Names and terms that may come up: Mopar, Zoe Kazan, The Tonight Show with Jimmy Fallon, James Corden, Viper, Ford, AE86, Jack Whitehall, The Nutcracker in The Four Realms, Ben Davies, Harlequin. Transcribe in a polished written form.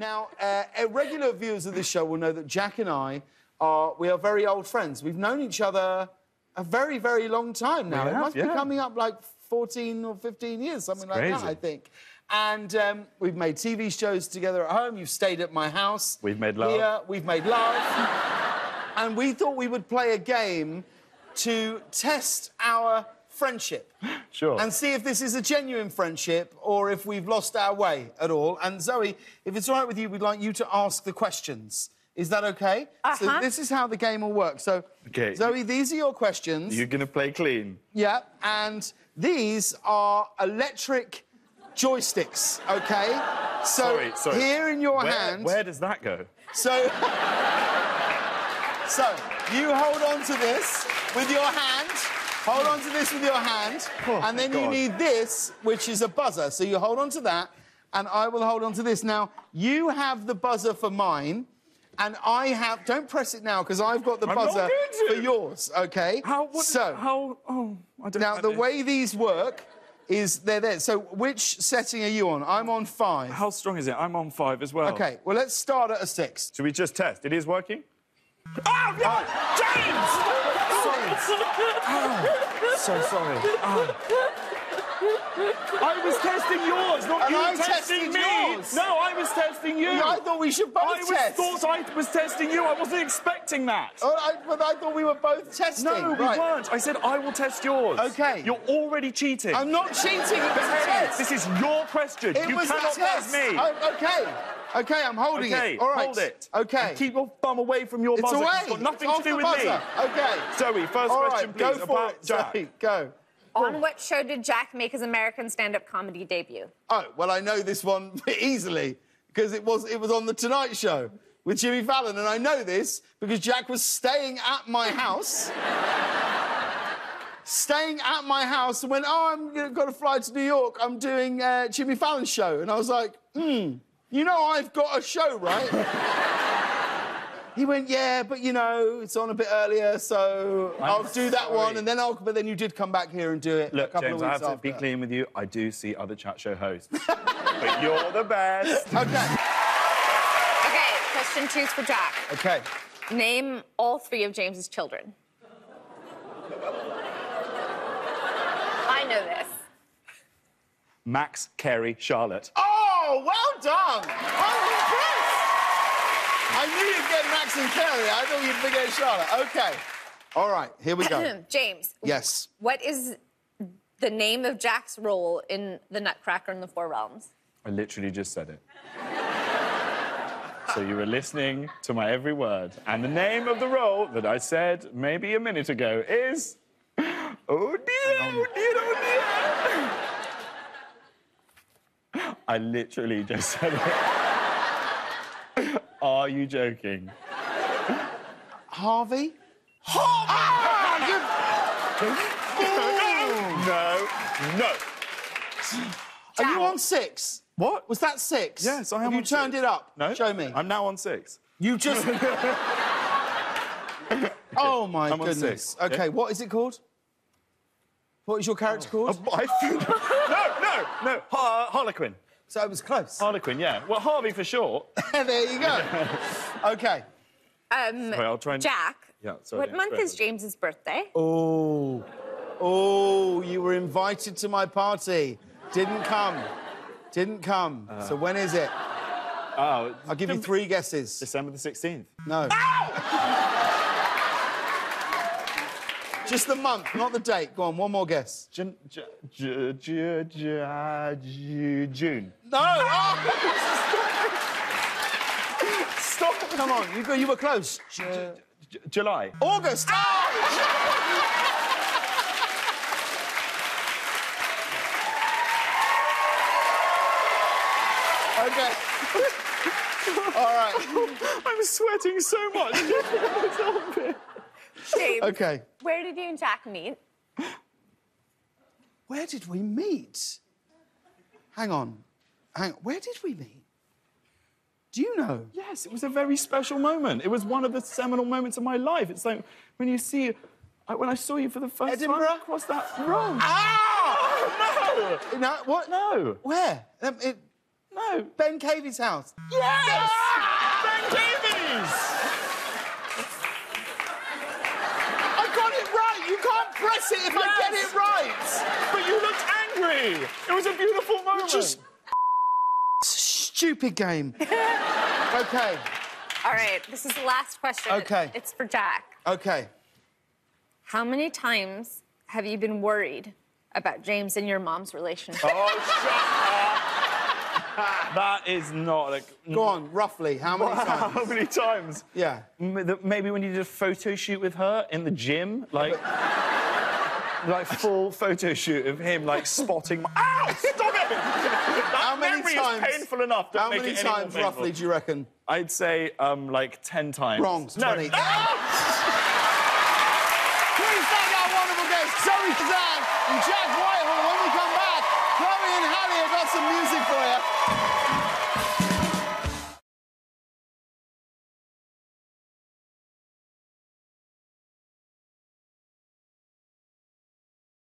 Now, regular viewers of this show will know that Jack and I are very old friends. We've known each other a very, very long time now. It must be coming up like 14 or 15 years, something like that, I think. And we've made TV shows together at home. You've stayed at my house. We've made love. Here, we've made love. And we thought we would play a game to test our friendship. Sure. And see if this is a genuine friendship or if we've lost our way at all. And, Zoe, if it's all right with you, we'd like you to ask the questions. Is that OK? So this is how the game will work. So, Zoe, these are your questions. You're going to play clean. Yeah, and these are electric joysticks, OK? So here in your hand... Where does that go? So... So, you hold on to this with your hand. Hold on to this with your hand. Oh, and then you need this, which is a buzzer. So you hold on to that, and I will hold on to this. Now, you have the buzzer for mine, and I have... Don't press it now, because I've got the buzzer for yours, OK? Now, the way these work is they're there. So which setting are you on? I'm on 5. How strong is it? I'm on 5 as well. OK, well, let's start at a 6. Should we just test? It is working? Oh, no! James! Sorry. Oh, so sorry. Oh. I was testing yours, not you testing me. Yours. No, I was testing you. Yeah, I thought we should both test. I thought I was testing you. I wasn't expecting that. But I thought we were both testing. No, we weren't. I said I will test yours. OK. You're already cheating. I'm not cheating. This is your question. You cannot test me. OK. OK, I'm holding it. All right. Hold it. OK. And keep your thumb away from your buzzer. It's got nothing to do with me. OK. Zoe, first question, please. Go for it, Zoe. Go. On what show did Jack make his American stand-up comedy debut? Oh, well, I know this one easily, because it was on The Tonight Show with Jimmy Fallon, and I know this because Jack was staying at my house. And went, oh, I've got to fly to New York. I'm doing Jimmy Fallon's show. And I was like, you know I've got a show, right? He went, yeah, but, you know, it's on a bit earlier, so I'll do that one, and then I'll... But then you did come back here and do it a couple of weeks after. Look, James, I have to be clean with you. I do see other chat show hosts. But you're the best. OK, question 2 for Jack. OK. Name all 3 of James's children. I know this. Max, Carrie, Charlotte. Oh, well done! I'm impressed! I knew you'd get Max and Carrie. I thought you'd forget Charlotte. OK. All right, here we go. James. Yes? What is the name of Jack's role in The Nutcracker in The Four Realms? I literally just said it. So you were listening to my every word. And the name of the role that I said maybe a minute ago is... Oh, dear, oh, dear, oh, dear! I literally just said it. Are you joking? Harvey? Harvey! No. Are you on 6? What? Was that 6? Yes, I am. Have you turned it up? No. Show me. I'm now on 6. You just... Oh, my goodness. OK, what is it called? What is your character called? No. Harlequin. So it was close. Harlequin, yeah. Well, Harvey for short. There you go. OK. Sorry, I'll try and... Jack, what month is James's birthday? Oh. Oh, you were invited to my party. Didn't come. Didn't come. So when is it? Oh. I'll give you 3 guesses. December the 16th. No. Just the month, not the date. Go on, one more guess. June. No! Oh! Stop! Stop! Come on, you were close. July. August! Oh! OK. All right. I'm sweating so much. James, where did you and Jack meet? Where did we meet? Hang on. Where did we meet? Do you know? Yes, it was a very special moment. It was one of the seminal moments of my life. It's like when I saw you for the first time across that road. Ah! Oh, no! What? No. Where? No, Ben Davies' house. Yes! Ah! Ben Davies! I got it right! You can't press it if I get it right! But you looked angry! It was a beautiful moment! Just... stupid game. OK. All right, this is the last question. OK. It's for Jack. OK. How many times have you been worried about James and your mom's relationship? Oh, shut up! That is not like... Go on, roughly, how many times? How many times? Yeah. Maybe when you did a photo shoot with her in the gym, like... like, full photo shoot of him, like, spotting my... Ow! Stop it! How many times... is painful enough to make it any more painful. How many times, roughly, do you reckon? I'd say, like, 10 times. Wrong, 20. No. Please thank our wonderful guests, Zoe Kazan and Jack Whitehall. When we come back, Chloe and Harry have got some music for you.